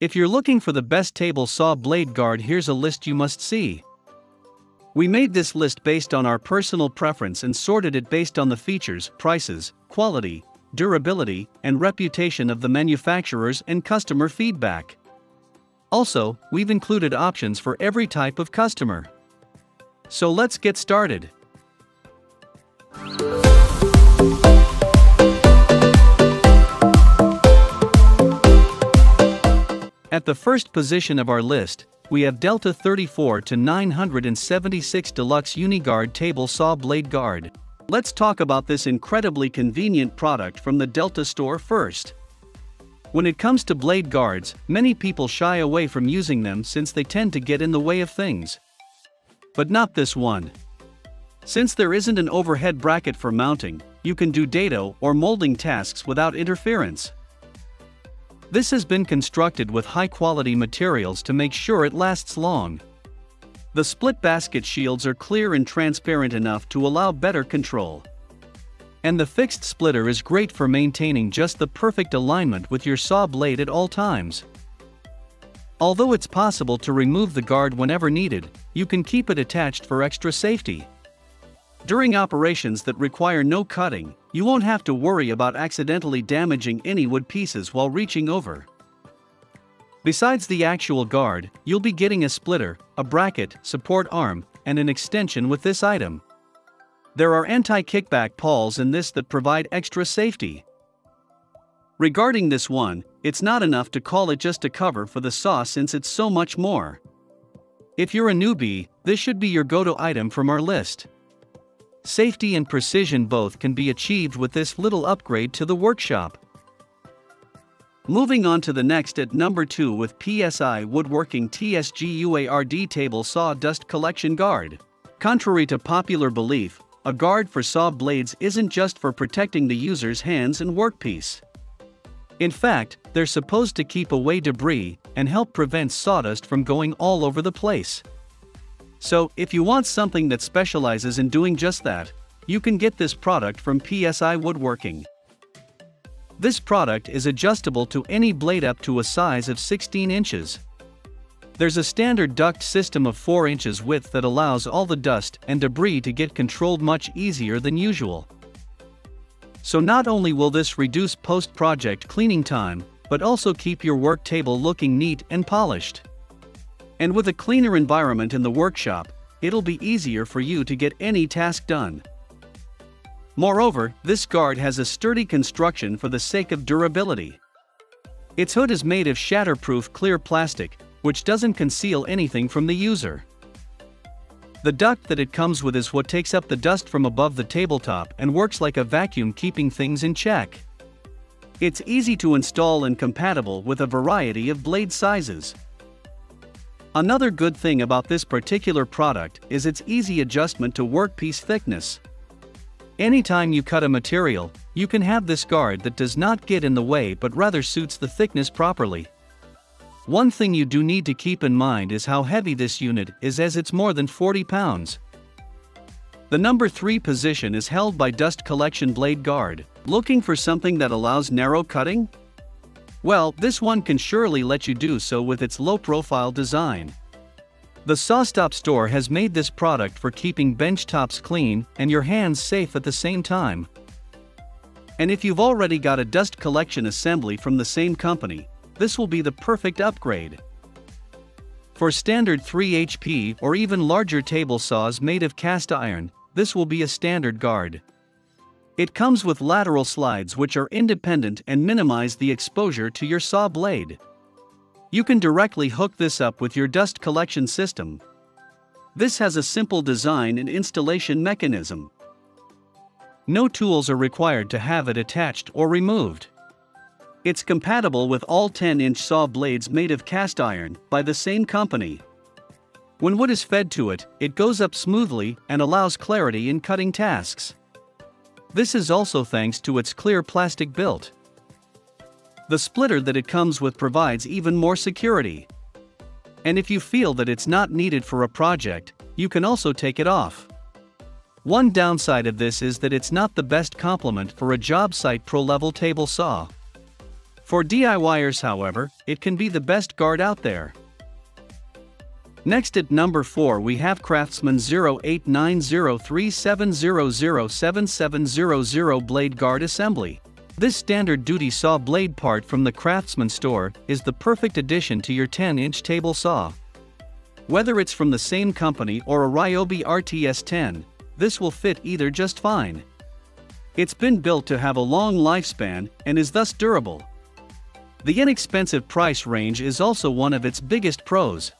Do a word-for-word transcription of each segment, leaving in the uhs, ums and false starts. If you're looking for the best table saw blade guard, here's a list you must see. We made this list based on our personal preference and sorted it based on the features, prices, quality, durability, and reputation of the manufacturers and customer feedback. Also, we've included options for every type of customer. So let's get started. At the first position of our list, we have Delta thirty-four to nine seventy-six Deluxe UniGuard Table Saw Blade Guard. Let's talk about this incredibly convenient product from the Delta store first. When it comes to blade guards, many people shy away from using them since they tend to get in the way of things. But not this one. Since there isn't an overhead bracket for mounting, you can do dado or molding tasks without interference. This has been constructed with high-quality materials to make sure it lasts long. The split basket shields are clear and transparent enough to allow better control. And the fixed splitter is great for maintaining just the perfect alignment with your saw blade at all times. Although it's possible to remove the guard whenever needed, you can keep it attached for extra safety. During operations that require no cutting, you won't have to worry about accidentally damaging any wood pieces while reaching over. Besides the actual guard, you'll be getting a splitter, a bracket, support arm, and an extension with this item. There are anti-kickback pawls in this that provide extra safety. Regarding this one, it's not enough to call it just a cover for the saw since it's so much more. If you're a newbie, this should be your go-to item from our list. Safety and precision both can be achieved with this little upgrade to the workshop. Moving on to the next at number two with P S I Woodworking T S G U A R D Table Saw Dust Collection Guard. Contrary to popular belief, a guard for saw blades isn't just for protecting the user's hands and workpiece. In fact, they're supposed to keep away debris and help prevent sawdust from going all over the place. So, if you want something that specializes in doing just that, you can get this product from P S I Woodworking. This product is adjustable to any blade up to a size of sixteen inches. There's a standard duct system of four inches width that allows all the dust and debris to get controlled much easier than usual. So not only will this reduce post-project cleaning time, but also keep your work table looking neat and polished. And with a cleaner environment in the workshop, it'll be easier for you to get any task done. Moreover, this guard has a sturdy construction for the sake of durability. Its hood is made of shatterproof clear plastic, which doesn't conceal anything from the user. The duct that it comes with is what takes up the dust from above the tabletop and works like a vacuum, keeping things in check. It's easy to install and compatible with a variety of blade sizes. Another good thing about this particular product is its easy adjustment to workpiece thickness. Anytime you cut a material, you can have this guard that does not get in the way but rather suits the thickness properly. One thing you do need to keep in mind is how heavy this unit is, as it's more than forty pounds. The number three position is held by Dust Collection Blade Guard. Looking for something that allows narrow cutting? Well, this one can surely let you do so with its low-profile design. The SawStop store has made this product for keeping bench tops clean and your hands safe at the same time. And if you've already got a dust collection assembly from the same company, this will be the perfect upgrade. For standard three H P or even larger table saws made of cast iron, this will be a standard guard. It comes with lateral slides which are independent and minimize the exposure to your saw blade. You can directly hook this up with your dust collection system. This has a simple design and installation mechanism. No tools are required to have it attached or removed. It's compatible with all ten inch saw blades made of cast iron by the same company. When wood is fed to it, it goes up smoothly and allows clarity in cutting tasks. This is also thanks to its clear plastic build. The splitter that it comes with provides even more security. And if you feel that it's not needed for a project, you can also take it off. One downside of this is that it's not the best complement for a job site pro-level table saw. For D I Y ers, however, it can be the best guard out there. Next at number four we have Craftsman zero eight nine zero three seven zero zero seven seven zero zero Blade Guard Assembly. This standard duty saw blade part from the Craftsman store is the perfect addition to your ten inch table saw. Whether it's from the same company or a Ryobi R T S ten, this will fit either just fine. It's been built to have a long lifespan and is thus durable. The inexpensive price range is also one of its biggest pros.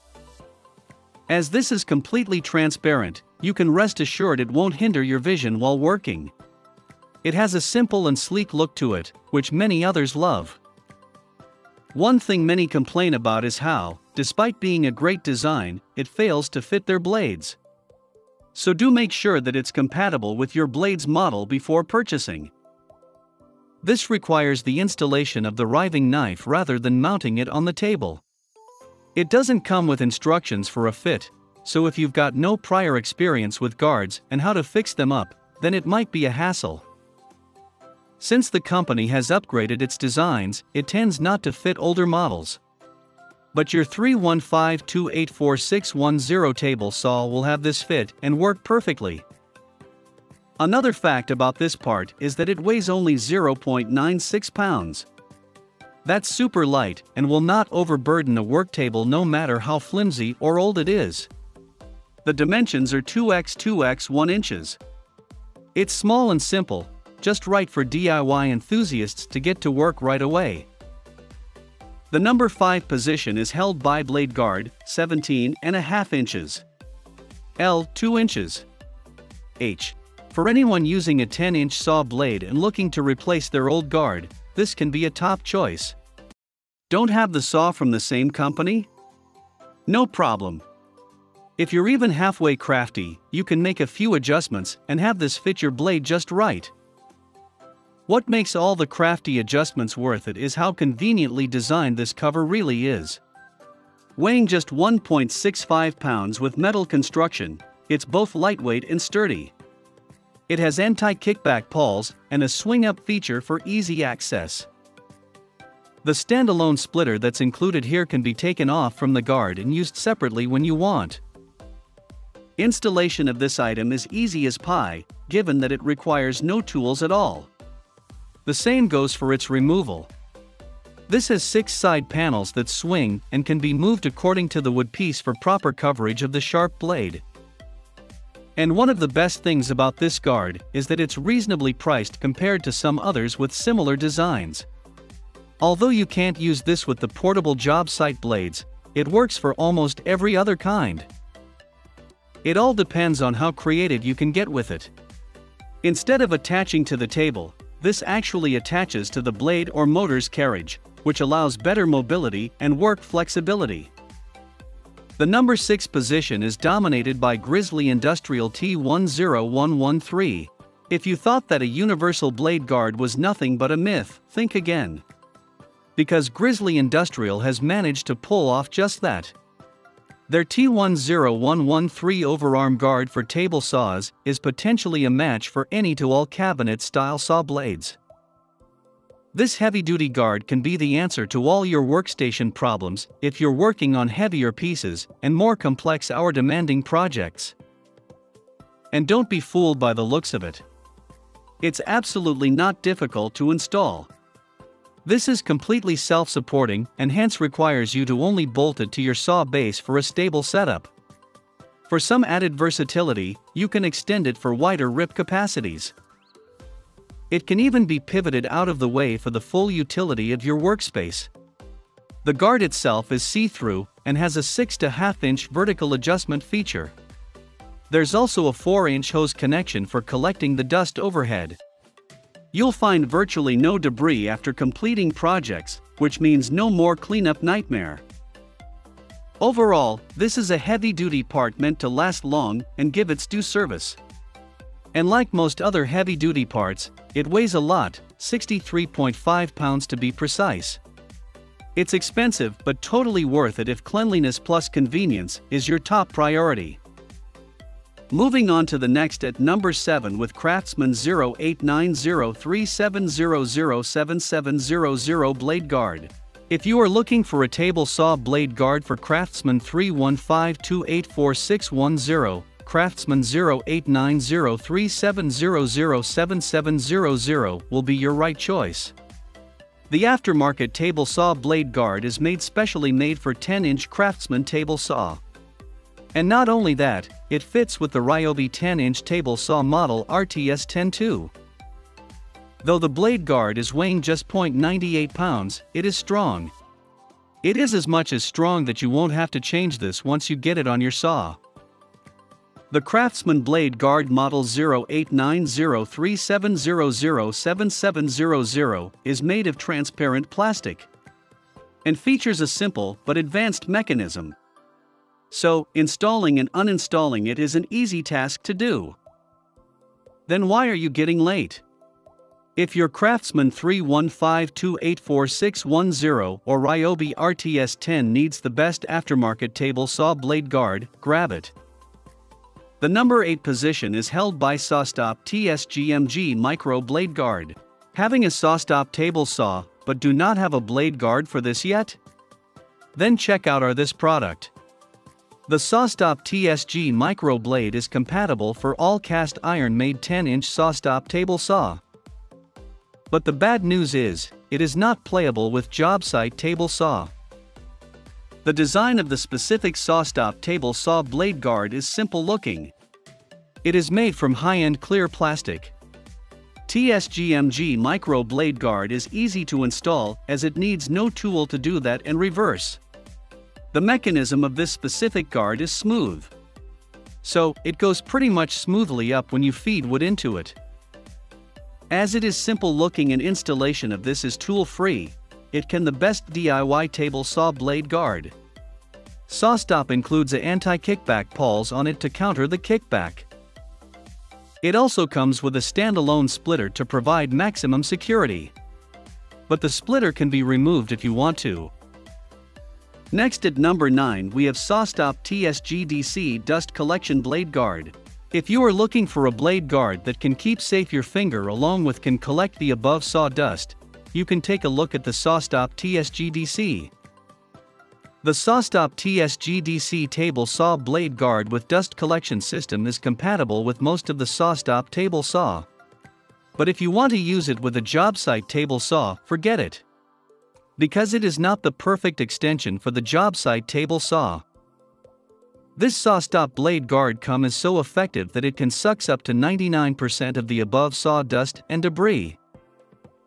As this is completely transparent, you can rest assured it won't hinder your vision while working. It has a simple and sleek look to it, which many others love. One thing many complain about is how, despite being a great design, it fails to fit their blades. So do make sure that it's compatible with your blade's model before purchasing. This requires the installation of the riving knife rather than mounting it on the table. It doesn't come with instructions for a fit, so if you've got no prior experience with guards and how to fix them up, then it might be a hassle. Since the company has upgraded its designs, it tends not to fit older models. But your three one five two eight four six one zero table saw will have this fit and work perfectly. Another fact about this part is that it weighs only zero point nine six pounds. That's super light and will not overburden a work table no matter how flimsy or old it is. The dimensions are two by two by one inches. It's small and simple, just right for D I Y enthusiasts to get to work right away. The number five position is held by blade guard, seventeen and a half inches. L, two inches. H. For anyone using a ten inch saw blade and looking to replace their old guard, this can be a top choice. Don't have the saw from the same company? No problem. If you're even halfway crafty, you can make a few adjustments and have this fit your blade just right. What makes all the crafty adjustments worth it is how conveniently designed this cover really is. Weighing just one point six five pounds with metal construction, it's both lightweight and sturdy. It has anti-kickback pawls and a swing-up feature for easy access. The standalone splitter that's included here can be taken off from the guard and used separately when you want. Installation of this item is easy as pie, given that it requires no tools at all. The same goes for its removal. This has six side panels that swing and can be moved according to the wood piece for proper coverage of the sharp blade. And one of the best things about this guard is that it's reasonably priced compared to some others with similar designs. Although you can't use this with the portable job site blades, it works for almost every other kind. It all depends on how creative you can get with it. Instead of attaching to the table, this actually attaches to the blade or motor's carriage, which allows better mobility and work flexibility. The number six position is dominated by Grizzly Industrial T one zero one one three. If you thought that a universal blade guard was nothing but a myth, think again. Because Grizzly Industrial has managed to pull off just that. Their T one zero one one three overarm guard for table saws is potentially a match for any to all cabinet-style saw blades. This heavy-duty guard can be the answer to all your workstation problems if you're working on heavier pieces and more complex or demanding projects. And don't be fooled by the looks of it. It's absolutely not difficult to install. This is completely self-supporting and hence requires you to only bolt it to your saw base for a stable setup. For some added versatility, you can extend it for wider rip capacities. It can even be pivoted out of the way for the full utility of your workspace. The guard itself is see-through and has a six and a half inch vertical adjustment feature. There's also a four inch hose connection for collecting the dust overhead. You'll find virtually no debris after completing projects, which means no more cleanup nightmare. Overall, this is a heavy-duty part meant to last long and give its due service. And like most other heavy-duty parts, it weighs a lot, sixty-three point five pounds to be precise. It's expensive but totally worth it if cleanliness plus convenience is your top priority. Moving on to the next at number seven with Craftsman zero eight nine zero three seven zero zero seven seven zero zero Blade Guard. If you are looking for a table saw blade guard for Craftsman three one five two eight four six one zero, Craftsman zero eight nine zero three seven zero zero seven seven zero zero will be your right choice. The aftermarket table saw blade guard is made specially made for ten inch Craftsman table saw. And not only that, it fits with the Ryobi ten inch table saw model R T S ten too. Though the blade guard is weighing just zero point nine eight pounds, it is strong. It is as much as strong that you won't have to change this once you get it on your saw. The Craftsman Blade Guard Model zero eight nine zero three seven zero zero seven seven zero zero is made of transparent plastic and features a simple but advanced mechanism. So, installing and uninstalling it is an easy task to do. Then why are you getting late? If your Craftsman three one five two eight four six one zero or Ryobi R T S ten needs the best aftermarket table saw blade guard, grab it. The number eight position is held by SawStop T S G M G Micro Blade Guard. Having a SawStop table saw, but do not have a blade guard for this yet? Then check out our this product. The SawStop T S G Micro Blade is compatible for all cast iron made ten inch SawStop table saw. But the bad news is, it is not playable with job site table saw. The design of the specific SawStop table saw blade guard is simple looking. It is made from high-end clear plastic. T S G M G Micro Blade Guard is easy to install as it needs no tool to do that and reverse. The mechanism of this specific guard is smooth. So, it goes pretty much smoothly up when you feed wood into it. As it is simple looking and installation of this is tool free, it can the best D I Y table saw blade guard. SawStop includes a anti-kickback paws on it to counter the kickback. It also comes with a standalone splitter to provide maximum security. But the splitter can be removed if you want to. Next at number nine we have SawStop T S G D C Dust Collection Blade Guard. If you are looking for a blade guard that can keep safe your finger along with can collect the above sawdust, you can take a look at the SawStop T S G D C. The SawStop T S G D C Table Saw Blade Guard with Dust Collection System is compatible with most of the SawStop Table Saw. But if you want to use it with a job site table saw, forget it. Because it is not the perfect extension for the job site table saw. This SawStop Blade Guard cum is so effective that it can sucks up to ninety-nine percent of the above sawdust and debris.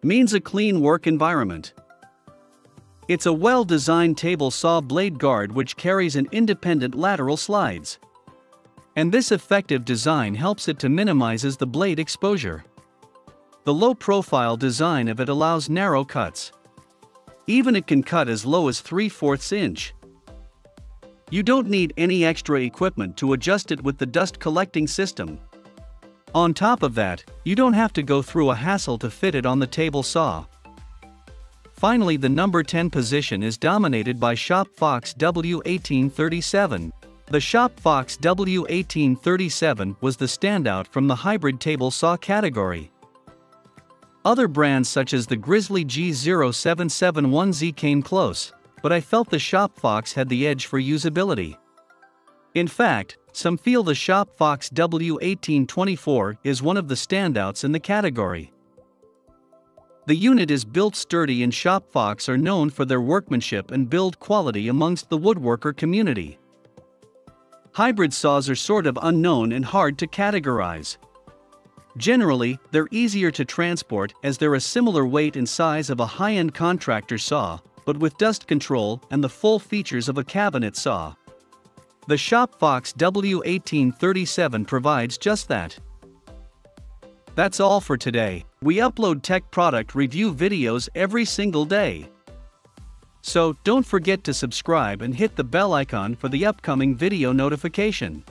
Means a clean work environment. It's a well-designed table saw blade guard which carries an independent lateral slides. And this effective design helps it to minimizes the blade exposure. The low-profile design of it allows narrow cuts. Even it can cut as low as three fourths inch. You don't need any extra equipment to adjust it with the dust collecting system. On top of that, you don't have to go through a hassle to fit it on the table saw. Finally, the number ten position is dominated by Shop Fox W eighteen thirty-seven. The Shop Fox W eighteen thirty-seven was the standout from the hybrid table saw category. Other brands such as the Grizzly G zero seven seven one Z came close, but I felt the Shop Fox had the edge for usability. In fact, some feel the Shop Fox W eighteen twenty-four is one of the standouts in the category. The unit is built sturdy and Shop Fox are known for their workmanship and build quality amongst the woodworker community. Hybrid saws are sort of unknown and hard to categorize. Generally, they're easier to transport as they're a similar weight and size of a high-end contractor saw, but with dust control and the full features of a cabinet saw. The Shop Fox W eighteen thirty-seven provides just that. That's all for today. We upload tech product review videos every single day. So don't forget to subscribe and hit the bell icon for the upcoming video notification.